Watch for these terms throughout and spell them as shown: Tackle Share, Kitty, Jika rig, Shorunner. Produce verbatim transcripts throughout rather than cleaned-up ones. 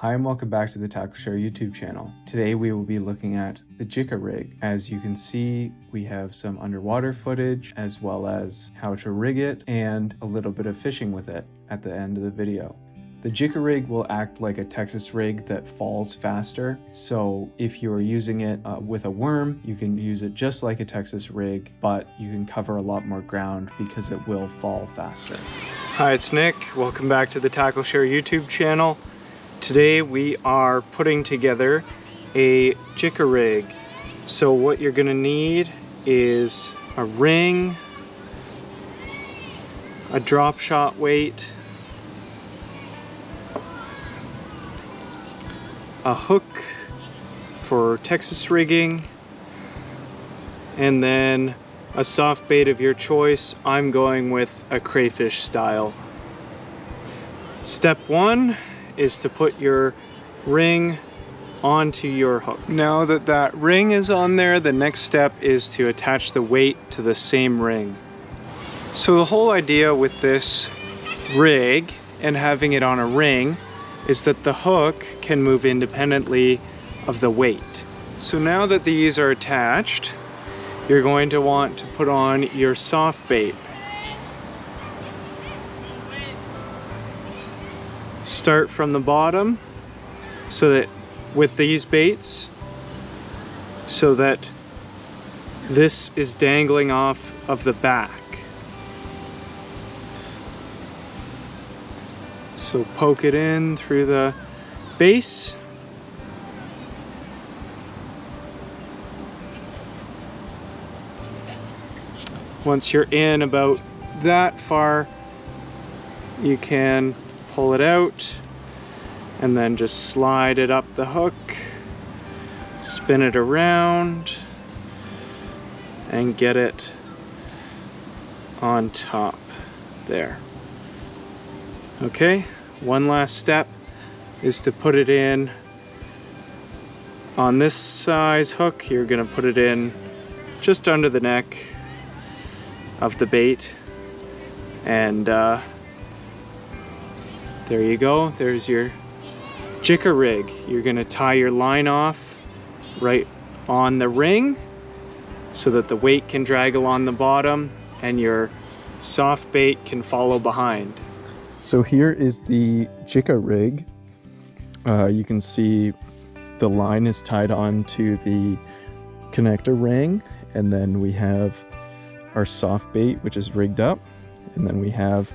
Hi and welcome back to the Tackle Share YouTube channel. Today we will be looking at the Jika rig. As you can see, we have some underwater footage as well as how to rig it and a little bit of fishing with it at the end of the video. The Jika rig will act like a Texas rig that falls faster, so if you're using it uh, with a worm, you can use it just like a Texas rig, but you can cover a lot more ground because it will fall faster. Hi, it's Nick. Welcome back to the Tackle Share YouTube channel. Today we are putting together a Jika rig. So what you're gonna need is a ring, a drop shot weight, a hook for Texas rigging, and then a soft bait of your choice. I'm going with a crayfish style. Step one is to put your ring onto your hook. Now that that ring is on there, the next step is to attach the weight to the same ring. So the whole idea with this rig and having it on a ring is that the hook can move independently of the weight. So now that these are attached, you're going to want to put on your soft bait. Start from the bottom so that with these baits, so that this is dangling off of the back. So poke it in through the base. Once you're in about that far, you can pull it out and then just slide it up the hook, spin it around, and get it on top there. Okay, one last step is to put it in on this size hook. You're gonna put it in just under the neck of the bait, and uh, there you go, there's your Jika rig. You're gonna tie your line off right on the ring so that the weight can drag along the bottom and your soft bait can follow behind. So here is the Jika rig. Uh, you can see the line is tied on to the connector ring, and then we have our soft bait, which is rigged up, and then we have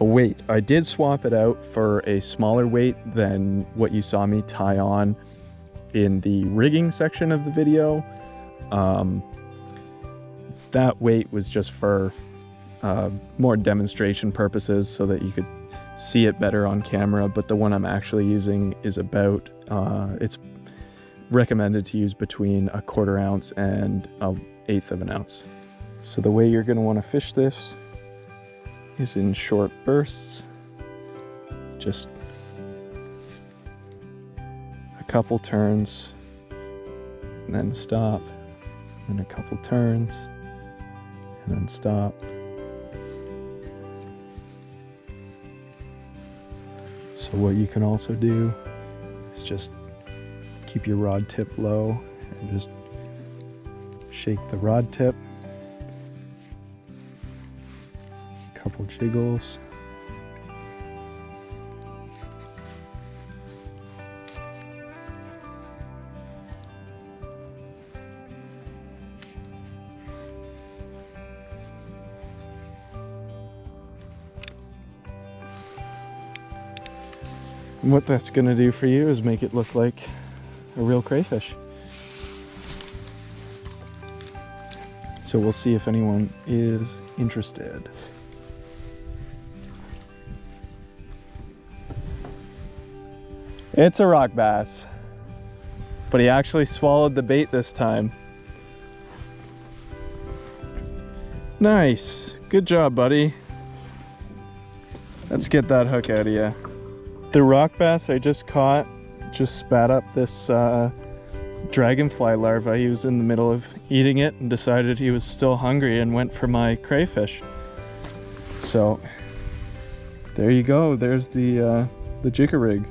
a weight. I did swap it out for a smaller weight than what you saw me tie on in the rigging section of the video. Um, that weight was just for Uh, more demonstration purposes so that you could see it better on camera, but the one I'm actually using is about, uh, it's recommended to use between a quarter ounce and an eighth of an ounce. So the way you're going to want to fish this is in short bursts, just a couple turns and then stop, and a couple turns and then stop. So what you can also do is just keep your rod tip low and just shake the rod tip. A couple jiggles. What that's going to do for you is make it look like a real crayfish. So we'll see if anyone is interested. It's a rock bass, but he actually swallowed the bait this time. Nice. Good job, buddy. Let's get that hook out of you. The rock bass I just caught just spat up this uh, dragonfly larva. He was in the middle of eating it and decided he was still hungry and went for my crayfish. So there you go. There's the, uh, the Jika rig.